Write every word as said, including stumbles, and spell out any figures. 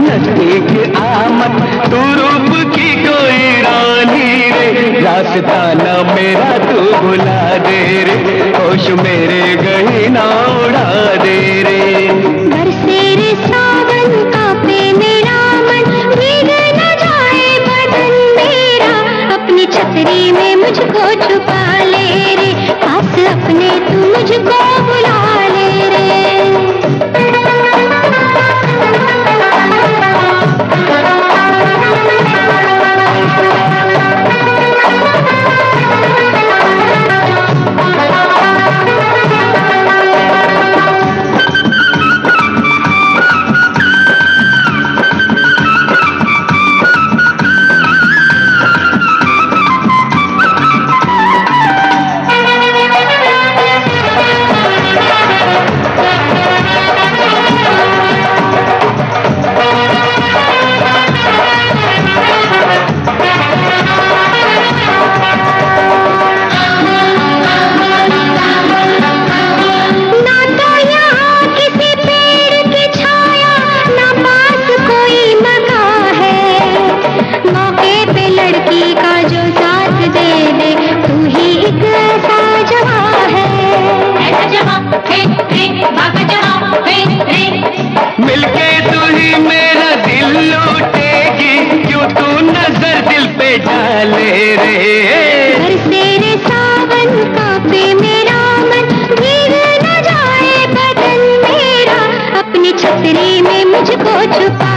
नजदीक आमद तू रूप की कोई रानी रे, रास्ता ना मेरा तू भुला दे रे, होश मेरे गई ना उड़ा दे रे। छतरी में मुझको छुपा ले रे, पास अपने तू मुझको बुला ले रे। छतरी में मुझको छुपा